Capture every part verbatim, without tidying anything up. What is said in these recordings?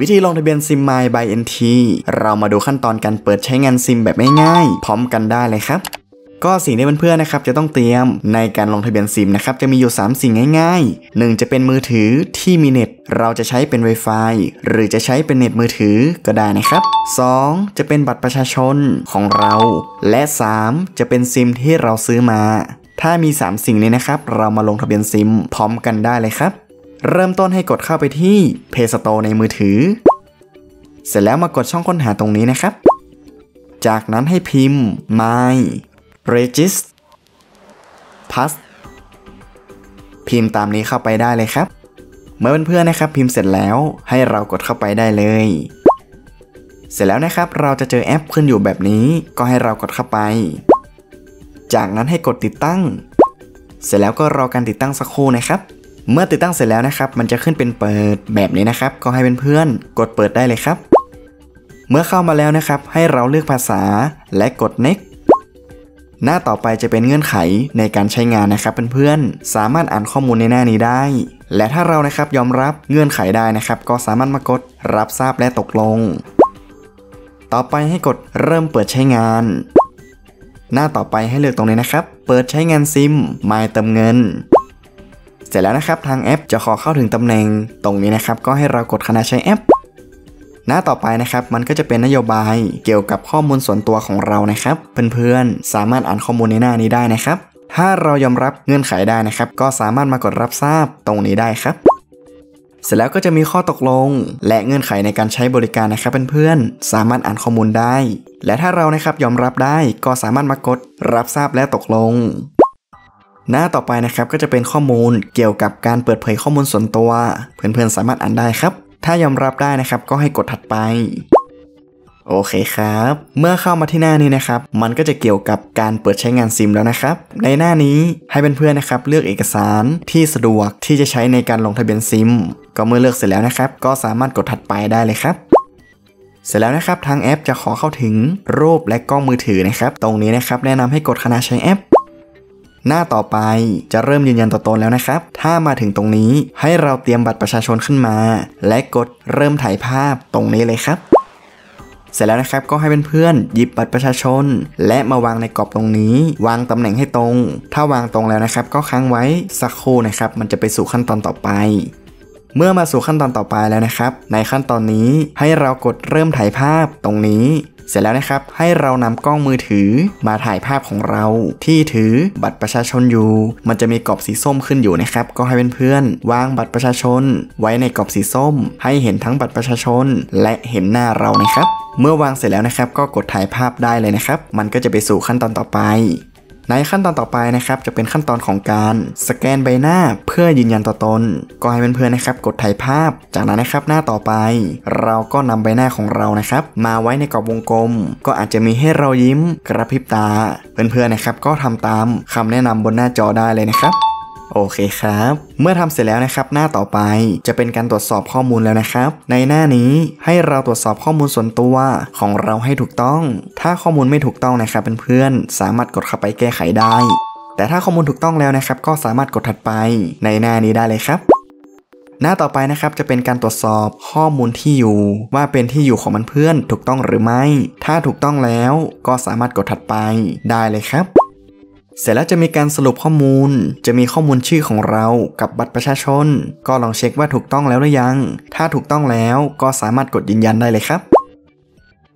วิธีลงทะเบียนซิม My by เอ็น ที เรามาดูขั้นตอนการเปิดใช้งานซิมแบบง่ายๆพร้อมกันได้เลยครับก็สิ่งที่เพื่อนๆนะครับจะต้องเตรียมในการลงทะเบียนซิมนะครับจะมีอยู่สามสิ่งง่ายๆหนึ่งจะเป็นมือถือที่มีเน็ตเราจะใช้เป็น Wi-Fi หรือจะใช้เป็นเน็ตมือถือก็ได้นะครับสองจะเป็นบัตรประชาชนของเราและสามจะเป็นซิมที่เราซื้อมาถ้ามีสามสิ่งนี้นะครับเรามาลงทะเบียนซิมพร้อมกันได้เลยครับเริ่มต้นให้กดเข้าไปที่ Play Store ในมือถือเสร็จแล้วมากดช่องค้นหาตรงนี้นะครับจากนั้นให้พิมพ์ My Regist Plus พิมพ์ตามนี้เข้าไปได้เลยครับเมื่อเพื่อนๆนะครับพิมพ์เสร็จแล้วให้เรากดเข้าไปได้เลยเสร็จแล้วนะครับเราจะเจอแอปขึ้นอยู่แบบนี้ก็ให้เรากดเข้าไปจากนั้นให้กดติดตั้งเสร็จแล้วก็รอการติดตั้งสักครู่นะครับเมื่อติดตั้งเสร็จแล้วนะครับมันจะขึ้นเป็นเปิดแบบนี้นะครับก็ให้เพื่อนๆกดเปิดได้เลยครับเมื่อเข้ามาแล้วนะครับให้เราเลือกภาษาและกด next หน้าต่อไปจะเป็นเงื่อนไขในการใช้งานนะครับเพื่อนๆสามารถอ่านข้อมูลในหน้านี้ได้และถ้าเรานะครับยอมรับเงื่อนไขได้นะครับก็สามารถมากดรับทราบและตกลงต่อไปให้กดเริ่มเปิดใช้งานหน้าต่อไปให้เลือกตรงนี้นะครับเปิดใช้งานซิม My เติมเงินเสร็จแล้วนะครับทางแอปจะขอเข้าถึงตำแหน่งตรงนี้นะครับก็ให้เรากดขณะใช้แอปหน้าต่อไปนะครับมันก็จะเป็นนโยบายเกี่ยวกับข้อมูลส่วนตัวของเรานะครับเพื่อนๆสามารถอ่านข้อมูลในหน้านี้ได้นะครับถ้าเรายอมรับเงื่อนไขได้นะครับก็สามารถมากดรับทราบตรงนี้ได้ครับเสร็จแล้วก็จะมีข้อตกลงและเงื่อนไขในการใช้บริการนะครับเพื่อนๆสามารถอ่านข้อมูลได้และถ้าเรานะครับยอมรับได้ก็สามารถมากดรับทราบและตกลงหน้าต่อไปนะครับก็จะเป็นข้อมูลเกี่ยวกับการเปิดเผยข้อมูลส่วนตัวเพื่อนๆสามารถอ่านได้ครับถ้ายอมรับได้นะครับก็ให้กดถัดไปโอเคครับเมื่อเข้ามาที่หน้านี้นะครับมันก็จะเกี่ยวกับการเปิดใช้งานซิมแล้วนะครับในหน้านี้ให้เพื่อนๆนะครับเลือกเอกสารที่สะดวกที่จะใช้ในการลงทะเบียนซิมก็เมื่อเลือกเสร็จแล้วนะครับก็สามารถกดถัดไปได้เลยครับเสร็จแล้วนะครับทางแอปจะขอเข้าถึงรูปและกล้องมือถือนะครับตรงนี้นะครับแนะนำให้กดขณะใช้แอปหน้าต่อไปจะเริ่มยืนยันตัวตนแล้วนะครับถ้ามาถึงตรงนี้ให้เราเตรียมบัตรประชาชนขึ้นมาและกดเริ่มถ่ายภาพตรงนี้เลยครับเสร็จแล้วนะครับก็ให้เพื่อนๆหยิบบัตรประชาชนและมาวางในกรอบตรงนี้วางตำแหน่งให้ตรงถ้าวางตรงแล้วนะครับก็ค้างไว้สักครู่นะครับมันจะไปสู่ขั้นตอนต่อไปเมื่อมาสู่ขั้นตอนต่อไปแล้วนะครับในขั้นตอนนี้ให้เรากดเริ่มถ่ายภาพตรงนี้เสร็จแล้วนะครับให้เรานำกล้องมือถือมาถ่ายภาพของเราที่ถือบัตรประชาชนอยู่มันจะมีกรอบสีส้มขึ้นอยู่นะครับก็ให้เพื่อนๆวางบัตรประชาชนไว้ในกรอบสีส้มให้เห็นทั้งบัตรประชาชนและเห็นหน้าเรานะครับเมื่อวางเสร็จแล้วนะครับก็กดถ่ายภาพได้เลยนะครับมันก็จะไปสู่ขั้นตอนต่อไปในขั้นตอนต่อไปนะครับจะเป็นขั้นตอนของการสแกนใบหน้าเพื่อยืนยันตัวตนก็ให้เพื่อนๆนะครับกดถ่ายภาพจากนั้นนะครับหน้าต่อไปเราก็นำใบหน้าของเรานะครับมาไว้ในกรอบวงกลมก็อาจจะมีให้เรายิ้มกระพริบตาเพื่อนๆนะครับก็ทำตามคำแนะนำบนหน้าจอได้เลยนะครับโอเคครับเมื่อทำเสร็จแล้วนะครับหน้าต่อไปจะเป็นการตรวจสอบข้อมูลแล้วนะครับในหน้านี้ให้เราตรวจสอบข้อมูลส่วนตัวของเราให้ถูกต้องถ้าข้อมูลไม่ถูกต้องนะครับเพื่อนๆสามารถกดเข้าไปแก้ไขได้แต่ถ้าข้อมูลถูกต้องแล้วนะครับก็สามารถกดถัดไปในหน้านี้ได้เลยครับหน้าต่อไปนะครับจะเป็นการตรวจสอบข้อมูลที่อยู่ว่าเป็นที่อยู่ของเพื่อนๆถูกต้องหรือไม่ถ้าถูกต้องแล้วก็สามารถกดถัดไปได้เลยครับเสร็จแล้วจะมีการสรุปข้อมูลจะมีข้อมูลชื่อของเรากับบัตรประชาชนก็ลองเช็คว่าถูกต้องแล้วหรือยังถ้าถูกต้องแล้วก็สามารถกดยืนยันได้เลยครับ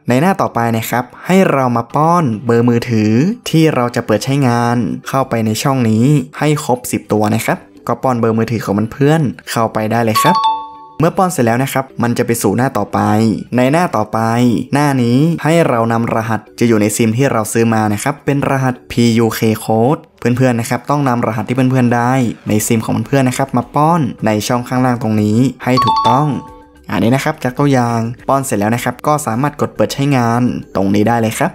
ในหน้าต่อไปนะครับให้เรามาป้อนเบอร์มือถือที่เราจะเปิดใช้งานเข้าไปในช่องนี้ให้ครบสิบตัวนะครับก็ป้อนเบอร์มือถือของเพื่อนๆเข้าไปได้เลยครับเมื่อป้อนเสร็จแล้วนะครับมันจะไปสู่หน้าต่อไปในหน้าต่อไปหน้านี้ให้เรานำรหัสจะอยู่ในซิมที่เราซื้อมานะครับเป็นรหัส พี ยู เค code เพื่อนๆนะครับต้องนำรหัสที่เพื่อนๆได้ในซิมของเพื่อนๆนะครับมาป้อนในช่องข้างล่างตรงนี้ให้ถูกต้องอันนี้นะครับจากตัวอย่างป้อนเสร็จแล้วนะครับก็สามารถกดเปิดใช้งานตรงนี้ได้เลยครับ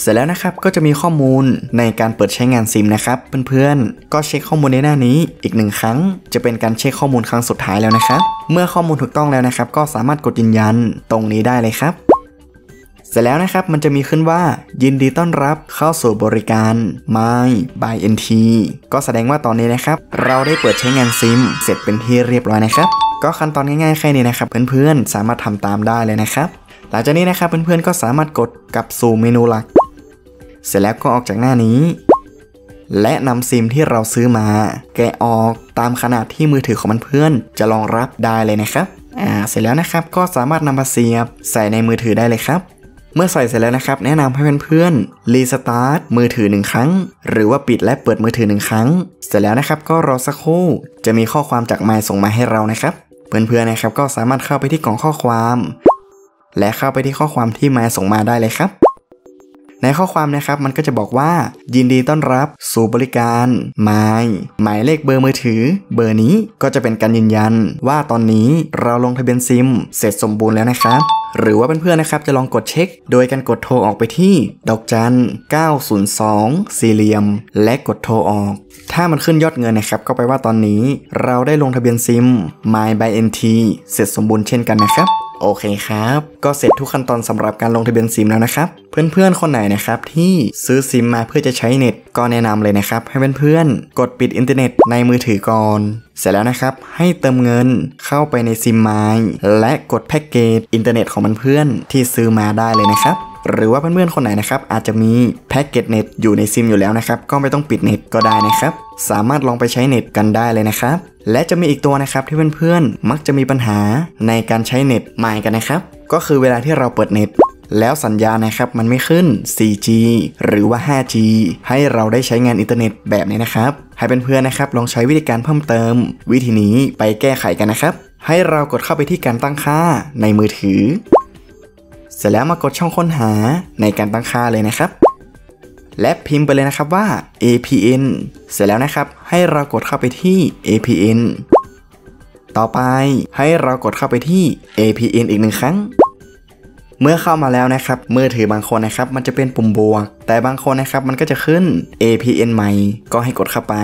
เสร็จแล้วนะครับก็จะมีข้อมูลในการเปิดใช้งานซิมนะครับเพื่อนๆก็เช็คข้อมูลในหน้านี้อีกหนึ่งครั้งจะเป็นการเช็คข้อมูลครั้งสุดท้ายแล้วนะครับเมื่อข้อมูลถูกต้องแล้วนะครับก็สามารถกดยืนยันตรงนี้ได้เลยครับเส เสร็จแล้วนะครับมันจะมีขึ้นว่ายินดีต้อนรับเข้าสู่บริการ My by เอ็น ที ก็แสดงว่าตอนนี้นะครับเราได้เปิดใช้งานซิมเสร็จเป็นที่เรียบร้อยนะครับก็ขั้นตอนง่ายๆแค่นี้นะครับเพื่อนๆสามารถทำตามได้เลยนะครับหลังจากนี้นะครับเพื่อนๆก็สามารถกดกลับสู่เมนูหลักเสร็จแล้วก็ออกจากหน้านี้และนำซิมที่เราซื้อมาแกะออกตามขนาดที่มือถือของเพื่อนๆจะรองรับได้เลยนะครับอ่าเสร็จแล้วนะครับก็สามารถนำมาเสียบใส่ในมือถือได้เลยครับเมื่อใส่เสร็จแล้วนะครับแนะนำให้เพื่อนๆรีสตาร์ทมือถือหนึ่งครั้งหรือว่าปิดและเปิดมือถือหนึ่งครั้งเสร็จแล้วนะครับก็รอสักครู่จะมีข้อความจาก My ส่งมาให้เรานะครับเพื่อนๆนะครับก็สามารถเข้าไปที่กล่องข้อความและเข้าไปที่ข้อความที่ My ส่งมาได้เลยครับในข้อความนะครับมันก็จะบอกว่ายินดีต้อนรับสู่บริการ My หมายเลขเบอร์มือถือเบอร์นี้ก็จะเป็นการยืนยันว่าตอนนี้เราลงทะเบียนซิมเสร็จสมบูรณ์แล้วนะครับหรือว่าเพื่อนๆนะครับจะลองกดเช็คโดยการกดโทรออกไปที่ดอกจันเก้าศูนย์สองสี่เหลี่ยมและกดโทรออกถ้ามันขึ้นยอดเงินนะครับก็แปลว่าตอนนี้เราได้ลงทะเบียนซิม My by เอ็น ที เสร็จสมบูรณ์เช่นกันนะครับโอเคครับก็เสร็จทุกขั้นตอนสำหรับการลงทะเบียนซิมแล้วนะครับเพื่อนๆคนไหนนะครับที่ซื้อซิมมาเพื่อจะใช้เน็ตก็แนะนำเลยนะครับให้เพื่อนๆกดปิดอินเทอร์เน็ตในมือถือก่อนเสร็จแล้วนะครับให้เติมเงินเข้าไปในซิม My และกดแพ็กเกจอินเทอร์เน็ตของเพื่อนๆที่ซื้อมาได้เลยนะครับหรือว่าเพื่อนๆคนไหนนะครับอาจจะมีแพ็กเกจเน็ตอยู่ในซิมอยู่แล้วนะครับก็ไม่ต้องปิดเน็ตก็ได้นะครับสามารถลองไปใช้เน็ตกันได้เลยนะครับและจะมีอีกตัวนะครับที่เพื่อนๆมักจะมีปัญหาในการใช้เน็ตใหม่กันนะครับก็คือเวลาที่เราเปิดเน็ตแล้วสัญญาณนะครับมันไม่ขึ้น โฟร์จี หรือว่า ไฟว์จี ให้เราได้ใช้งานอินเทอร์เน็ตแบบนี้นะครับให้เพื่อนๆนะครับลองใช้วิธีการเพิ่มเติมวิธีนี้ไปแก้ไขกันนะครับให้เรากดเข้าไปที่การตั้งค่าในมือถือเสร็จแล้วมากดช่องค้นหาในการตั้งค่าเลยนะครับและพิมพ์ไปเลยนะครับว่า เอ พี เอ็น เสร็จแล้วนะครับให้เรากดเข้าไปที่ เอ พี เอ็น ต่อไปให้เรากดเข้าไปที่ เอ พี เอ็น อีกหนึ่งครั้งเมื่อเข้ามาแล้วนะครับมือถือบางคนนะครับมันจะเป็นปุ่มบวกแต่บางคนนะครับมันก็จะขึ้น เอ พี เอ็น ใหม่ก็ให้กดเข้าไป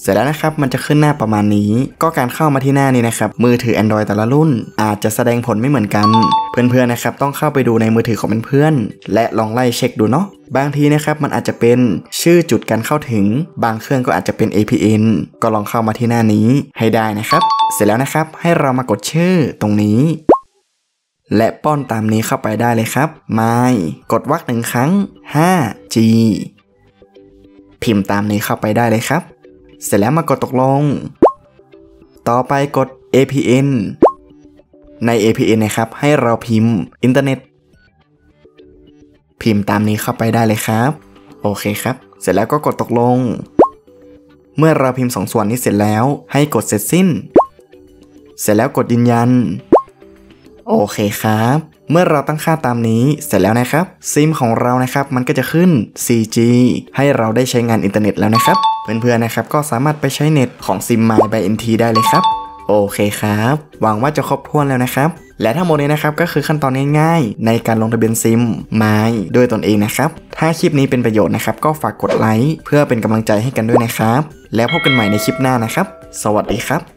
เสร็จแล้วนะครับมันจะขึ้นหน้าประมาณนี้ก็การเข้ามาที่หน้านี้นะครับมือถือ Android แต่ละรุ่นอาจจะแสดงผลไม่เหมือนกันเพื่อนๆนะครับต้องเข้าไปดูในมือถือของเพื่อนๆและลองไล่เช็คดูเนาะบางทีนะครับมันอาจจะเป็นชื่อจุดการเข้าถึงบางเครื่องก็อาจจะเป็น เอ พี เอ็น ก็ลองเข้ามาที่หน้านี้ให้ได้นะครับเสร็จแล้วนะครับให้เรามากดชื่อตรงนี้และป้อนตามนี้เข้าไปได้เลยครับไม่กดวรรคหนึ่งครั้ง ไฟว์จี พิมพ์ตามนี้เข้าไปได้เลยครับเสร็จแล้วมากดตกลงต่อไปกด เอ พี เอ็น ใน เอ พี เอ็น นะครับให้เราพิมพ์อินเทอร์เน็ตพิมพ์ตามนี้เข้าไปได้เลยครับโอเคครับเสร็จแล้วก็กดตกลงเมื่อเราพิมพ์สองส่วนนี้เสร็จแล้วให้กดเสร็จสิ้นเสร็จแล้วกดยืนยันโอเคครับเมื่อเราตั้งค่าตามนี้เสร็จแล้วนะครับซิมของเรานะครับมันก็จะขึ้น โฟร์จี ให้เราได้ใช้งานอินเทอร์เน็ตแล้วนะครับเพื่อนๆนะครับก็สามารถไปใช้เน็ตของซิม My by เอ็น ที ได้เลยครับโอเคครับหวังว่าจะครบถ้วนแล้วนะครับและทั้งหมดนี้นะครับก็คือขั้นตอนง่ายๆในการลงทะเบียนซิม My ด้วยตนเองนะครับถ้าคลิปนี้เป็นประโยชน์นะครับก็ฝากกดไลค์เพื่อเป็นกำลังใจให้กันด้วยนะครับแล้วพบกันใหม่ในคลิปหน้านะครับสวัสดีครับ